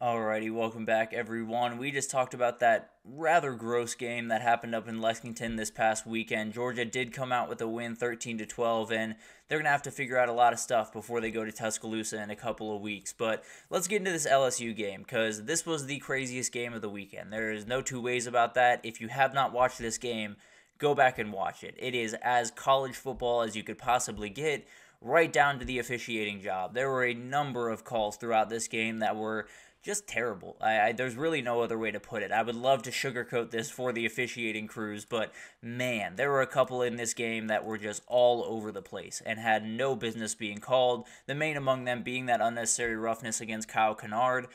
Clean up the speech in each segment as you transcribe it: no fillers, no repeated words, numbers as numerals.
Alrighty, welcome back everyone. We just talked about that rather gross game that happened up in Lexington this past weekend. Georgia did come out with a win 13-12, and they're going to have to figure out a lot of stuff before they go to Tuscaloosa in a couple of weeks. But let's get into this LSU game, because this was the craziest game of the weekend. There is no two ways about that. If you have not watched this game, go back and watch it. It is as college football as you could possibly get, right down to the officiating job. There were a number of calls throughout this game that were just terrible. There's really no other way to put it. I would love to sugarcoat this for the officiating crews, but man, there were a couple in this game that were just all over the place and had no business being called. The main among them being that unnecessary roughness against Kyle Kennard.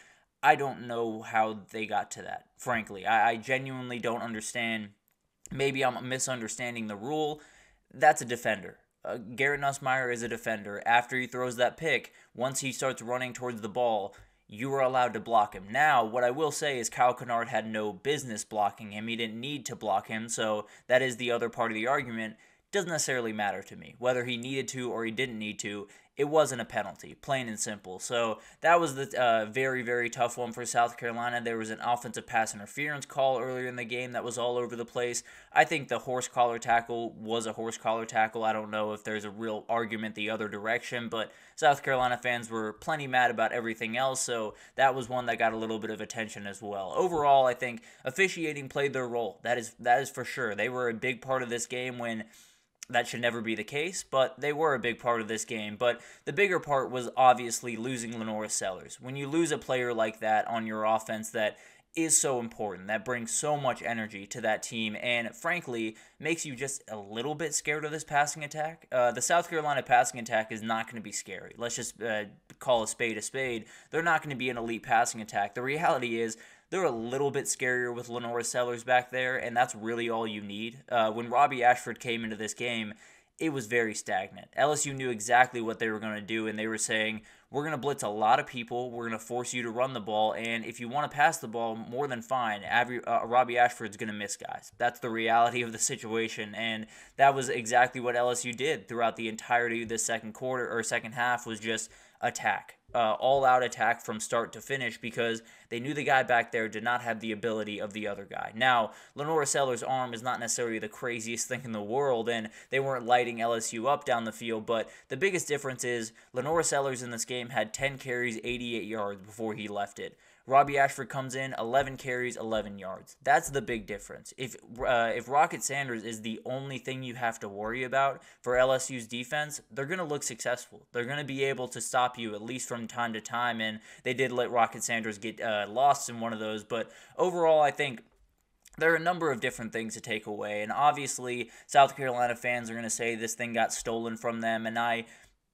I don't know how they got to that, frankly. I genuinely don't understand. Maybe I'm misunderstanding the rule. That's a defender. Garrett Nussmeier is a defender. After he throws that pick, once he starts running towards the ball, you were allowed to block him. Now, what I will say is Kyle Kennard had no business blocking him. He didn't need to block him, so that is the other part of the argument. Doesn't necessarily matter to me. Whether he needed to or he didn't need to, it wasn't a penalty, plain and simple. So that was the very, very tough one for South Carolina. There was an offensive pass interference call earlier in the game that was all over the place. I think the horse collar tackle was a horse collar tackle. I don't know if there's a real argument the other direction, but South Carolina fans were plenty mad about everything else, so that was one that got a little bit of attention as well. Overall, I think officiating played their role. That is for sure. They were a big part of this game when that should never be the case, but they were a big part of this game. But the bigger part was obviously losing LaNorris Sellers. When you lose a player like that on your offense that is so important, that brings so much energy to that team, and frankly, makes you just a little bit scared of this passing attack. The South Carolina passing attack is not going to be scary. Let's just call a spade a spade. They're not going to be an elite passing attack. The reality is, they're a little bit scarier with LaNorris Sellers back there, and that's really all you need. When Robbie Ashford came into this game, it was very stagnant. LSU knew exactly what they were going to do, and they were saying, we're going to blitz a lot of people, we're going to force you to run the ball, and if you want to pass the ball, more than fine. Robbie Ashford's going to miss guys. That's the reality of the situation, and that was exactly what LSU did throughout the entirety of the second half was just attack. All-out attack from start to finish, because they knew the guy back there did not have the ability of the other guy. Now, LaNorris Sellers' arm is not necessarily the craziest thing in the world, and they weren't lighting LSU up down the field, but the biggest difference is LaNorris Sellers in this game had 10 carries, 88 yards before he left it. Robbie Ashford comes in, 11 carries, 11 yards. That's the big difference. If Rocket Sanders is the only thing you have to worry about for LSU's defense, they're going to look successful. They're going to be able to stop you at least from time to time, and they did let Rocket Sanders get lost in one of those. But overall, I think there are a number of different things to take away, and obviously South Carolina fans are going to say this thing got stolen from them, and I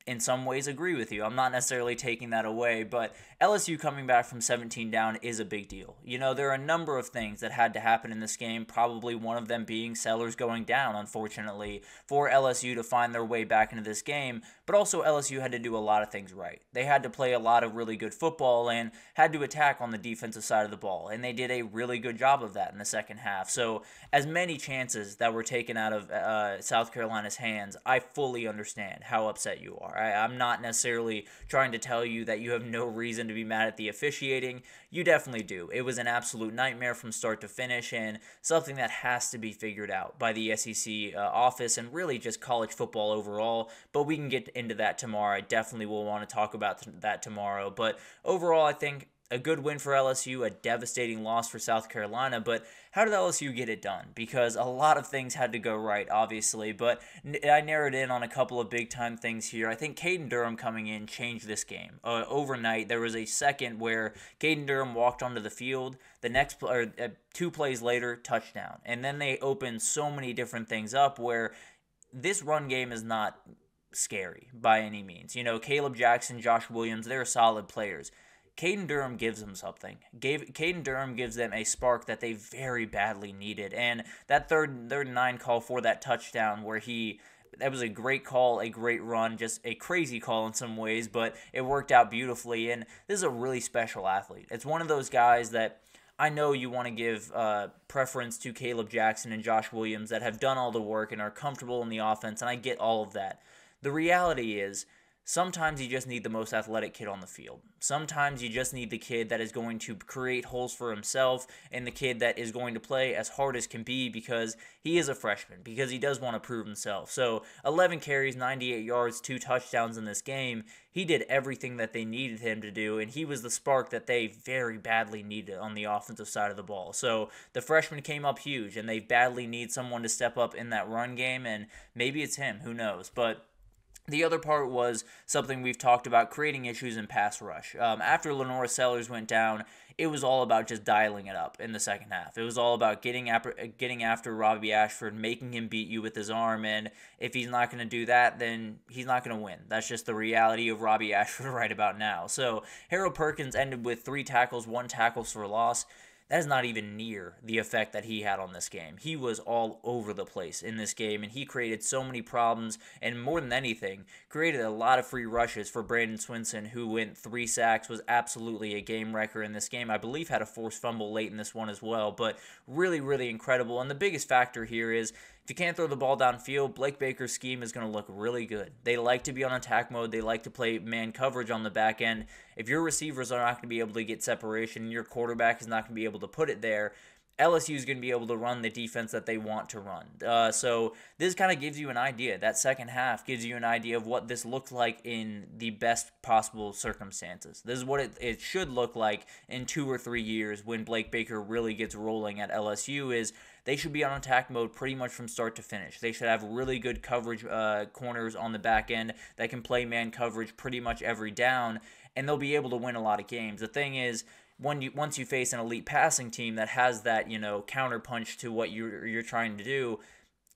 in some ways agree with you. I'm not necessarily taking that away, but LSU coming back from 17 down is a big deal. You know, there are a number of things that had to happen in this game, probably one of them being Sellers going down, unfortunately, for LSU to find their way back into this game, but also LSU had to do a lot of things right. They had to play a lot of really good football and had to attack on the defensive side of the ball, and they did a really good job of that in the second half. So as many chances that were taken out of South Carolina's hands, I fully understand how upset you are. I'm not necessarily trying to tell you that you have no reason to be mad at the officiating. You definitely do. It was an absolute nightmare from start to finish, and something that has to be figured out by the SEC office and really just college football overall, but we can get into that tomorrow. I definitely will want to talk about that tomorrow, but overall I think a good win for LSU, a devastating loss for South Carolina, but how did LSU get it done? Because a lot of things had to go right, obviously, but I narrowed in on a couple of big-time things here. I think Caden Durham coming in changed this game. Overnight, there was a second where Caden Durham walked onto the field. The next play, two plays later, touchdown. And then they opened so many different things up where this run game is not scary by any means. You know, Caleb Jackson, Josh Williams, they're solid players. Caden Durham gives them something. Caden Durham gives them a spark that they very badly needed. And that third and nine call for that touchdown where that was a great call, a great run, just a crazy call in some ways, but it worked out beautifully. And this is a really special athlete. It's one of those guys that I know you want to give preference to Caleb Jackson and Josh Williams that have done all the work and are comfortable in the offense, and I get all of that. The reality is, Sometimes you just need the most athletic kid on the field. Sometimes you just need the kid that is going to create holes for himself and the kid that is going to play as hard as can be because he is a freshman, because he does want to prove himself. So 11 carries, 98 yards, 2 touchdowns in this game. He did everything that they needed him to do, and he was the spark that they very badly needed on the offensive side of the ball. So the freshman came up huge, and they badly need someone to step up in that run game, and maybe it's him, who knows, but the other part was something we've talked about, creating issues in pass rush. After LaNorris Sellers went down, it was all about just dialing it up in the second half. It was all about getting after Robbie Ashford, making him beat you with his arm, and if he's not going to do that, then he's not going to win. That's just the reality of Robbie Ashford right about now. So Harold Perkins ended with 3 tackles, 1 tackle for loss. That is not even near the effect that he had on this game. He was all over the place in this game, and he created so many problems, and more than anything, created a lot of free rushes for Brandon Swinson, who went 3 sacks, was absolutely a game wrecker in this game. I believe had a forced fumble late in this one as well, but really, really incredible. And the biggest factor here is, if you can't throw the ball downfield, Blake Baker's scheme is going to look really good. They like to be on attack mode. They like to play man coverage on the back end. If your receivers are not going to be able to get separation and your quarterback is not going to be able to put it there, LSU is going to be able to run the defense that they want to run. So this kind of gives you an idea. That second half gives you an idea of what this looked like in the best possible circumstances. This is what it should look like in 2 or 3 years when Blake Baker really gets rolling at LSU is they should be on attack mode pretty much from start to finish. They should have really good coverage corners on the back end that can play man coverage pretty much every down, and they'll be able to win a lot of games. The thing is, once you face an elite passing team that has that, you know, counterpunch to what you're trying to do,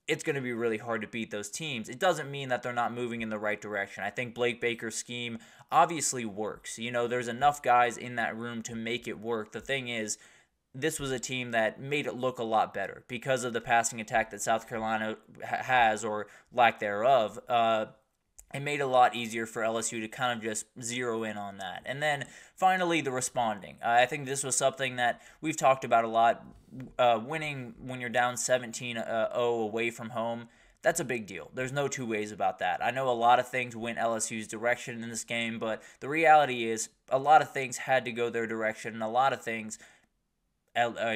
it's going to be really hard to beat those teams. It doesn't mean that they're not moving in the right direction. I think Blake Baker's scheme obviously works. You know, there's enough guys in that room to make it work. The thing is, this was a team that made it look a lot better because of the passing attack that South Carolina has, or lack thereof. It made it a lot easier for LSU to kind of just zero in on that. And then finally, the responding. I think this was something that we've talked about a lot. Winning when you're down 17-0 away from home, that's a big deal. There's no two ways about that. I know a lot of things went LSU's direction in this game, but the reality is a lot of things had to go their direction, and a lot of things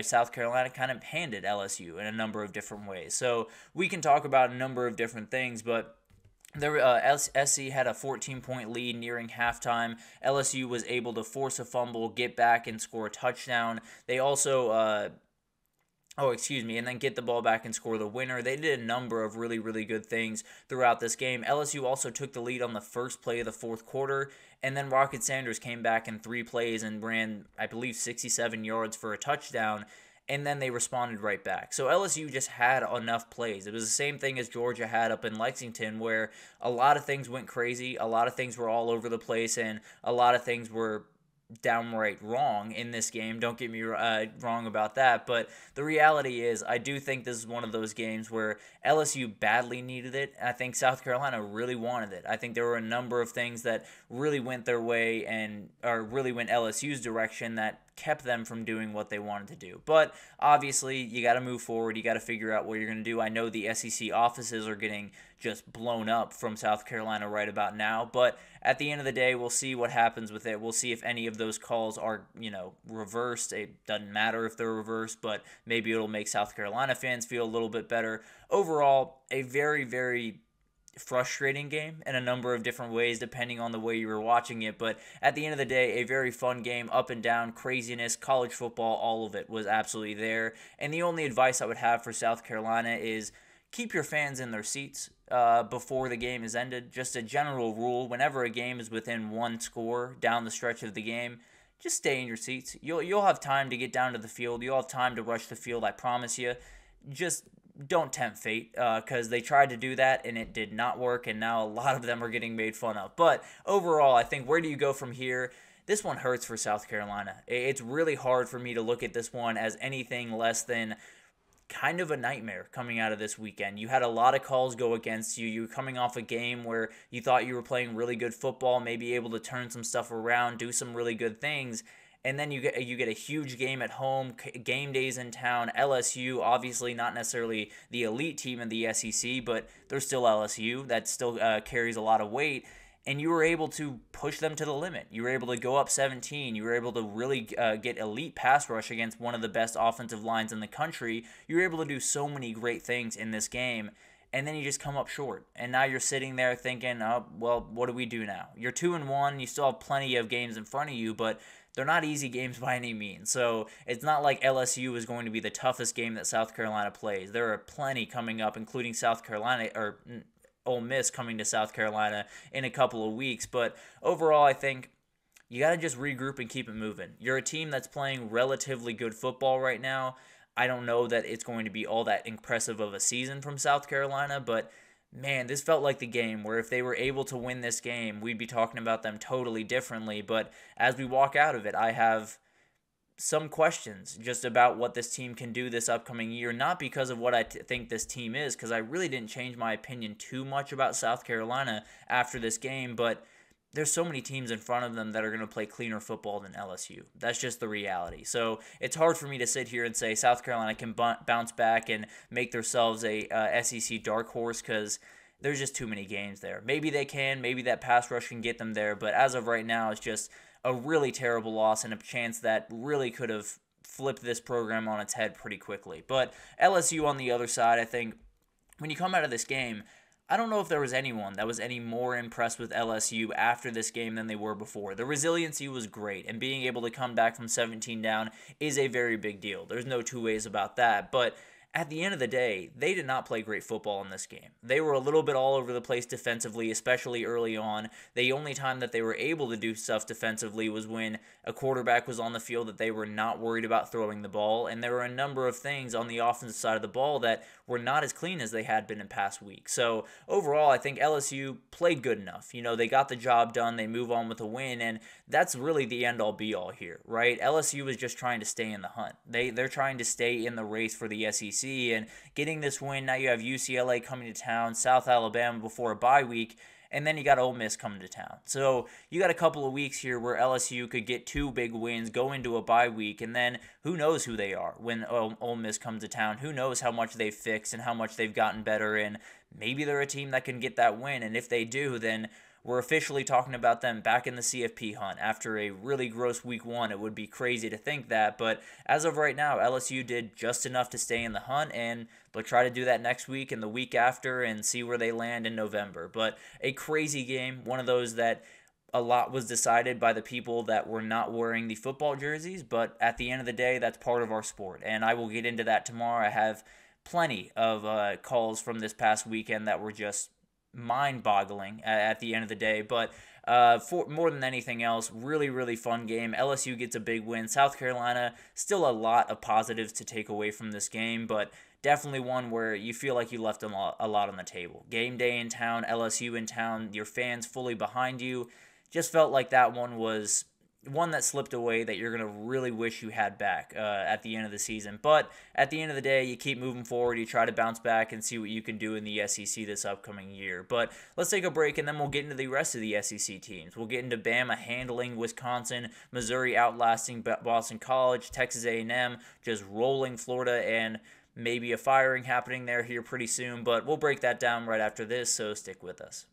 South Carolina kind of handed LSU in a number of different ways. So we can talk about a number of different things, but SC had a 14-point lead nearing halftime. LSU was able to force a fumble, get back, and score a touchdown. They also and then get the ball back and score the winner. They did a number of really, really good things throughout this game. LSU also took the lead on the first play of the fourth quarter, and then Rocket Sanders came back in 3 plays and ran, I believe, 67 yards for a touchdown. And then they responded right back. So LSU just had enough plays. It was the same thing as Georgia had up in Lexington, where a lot of things went crazy, a lot of things were all over the place, and a lot of things were downright wrong in this game. Don't get me wrong about that, but the reality is I do think this is one of those games where LSU badly needed it. I think South Carolina really wanted it. I think there were a number of things that really went their way and really went LSU's direction that kept them from doing what they wanted to do. But obviously, you got to move forward. You got to figure out what you're going to do. I know the SEC offices are getting just blown up from South Carolina right about now, but at the end of the day, we'll see what happens with it. We'll see if any of those calls are, you know, reversed. It doesn't matter if they're reversed, but maybe it'll make South Carolina fans feel a little bit better. Overall, a very, very frustrating game in a number of different ways depending on the way you were watching it, but at the end of the day, a very fun game, up and down, craziness, college football, all of it was absolutely there. And the only advice I would have for South Carolina is keep your fans in their seats before the game is ended. Just a general rule, whenever a game is within 1 score down the stretch of the game, just stay in your seats. You'll have time to get down to the field. You'll have time to rush the field, I promise you. Just don't tempt fate, because they tried to do that and it did not work, and now a lot of them are getting made fun of. But overall, I think, where do you go from here? This one hurts for South Carolina. It's really hard for me to look at this one as anything less than kind of a nightmare coming out of this weekend. You had a lot of calls go against you. You were coming off a game where you thought you were playing really good football, maybe able to turn some stuff around, do some really good things. And then you get a huge game at home, game days in town. LSU, obviously not necessarily the elite team in the SEC, but they're still LSU. That still carries a lot of weight. and you were able to push them to the limit. You were able to go up 17. You were able to really get elite pass rush against one of the best offensive lines in the country. You were able to do so many great things in this game, and then you just come up short. And now you're sitting there thinking, oh, well, what do we do now? You're 2-1. You still have plenty of games in front of you, but they're not easy games by any means. So it's not like LSU is going to be the toughest game that South Carolina plays. There are plenty coming up, including South Carolina, or Ole Miss coming to South Carolina in a couple of weeks. But overall, I think you got to just regroup and keep it moving. You're a team that's playing relatively good football right now. I don't know that it's going to be all that impressive of a season from South Carolina, but man, this felt like the game where if they were able to win this game, we'd be talking about them totally differently. But as we walk out of it, I have some questions just about what this team can do this upcoming year, not because of what I think this team is, because I really didn't change my opinion too much about South Carolina after this game, but there's so many teams in front of them that are going to play cleaner football than LSU. That's just the reality. So it's hard for me to sit here and say South Carolina can bounce back and make themselves a SEC dark horse, because there's just too many games there. Maybe they can. Maybe that pass rush can get them there, but as of right now, it's just a really terrible loss and a chance that really could have flipped this program on its head pretty quickly. But LSU on the other side, I think when you come out of this game, I don't know if there was anyone that was any more impressed with LSU after this game than they were before. The resiliency was great, and being able to come back from 17 down is a very big deal. There's no two ways about that, but at the end of the day, they did not play great football in this game. They were a little bit all over the place defensively, especially early on. The only time that they were able to do stuff defensively was when a quarterback was on the field that they were not worried about throwing the ball, and there were a number of things on the offensive side of the ball that were not as clean as they had been in past weeks. So overall, I think LSU played good enough. You know, they got the job done, they move on with a win, and that's really the end-all be-all here, right? LSU is just trying to stay in the hunt. They're trying to stay in the race for the SEC, and getting this win, now you have UCLA coming to town, South Alabama before a bye week, and then you got Ole Miss coming to town. So you got a couple of weeks here where LSU could get two big wins, go into a bye week, and then who knows who they are when Ole Miss comes to town. Who knows how much they've fixed and how much they've gotten better, and maybe they're a team that can get that win, and if they do, then we're officially talking about them back in the CFP hunt after a really gross week one. It would be crazy to think that, but as of right now, LSU did just enough to stay in the hunt, and they'll try to do that next week and the week after and see where they land in November. But a crazy game, one of those that a lot was decided by the people that were not wearing the football jerseys, but at the end of the day, that's part of our sport, and I will get into that tomorrow. I have plenty of calls from this past weekend that were just mind-boggling at the end of the day, but for more than anything else, really, really fun game. LSU gets a big win. South Carolina, still a lot of positives to take away from this game, but definitely one where you feel like you left a lot on the table. Game day in town, LSU in town, your fans fully behind you. Just felt like that one was one that slipped away that you're going to really wish you had back at the end of the season. But at the end of the day, you keep moving forward. You try to bounce back and see what you can do in the SEC this upcoming year. But let's take a break, and then we'll get into the rest of the SEC teams. We'll get into Bama handling Wisconsin, Missouri outlasting Boston College, Texas A&M just rolling Florida, and maybe a firing happening there here pretty soon. But we'll break that down right after this, so stick with us.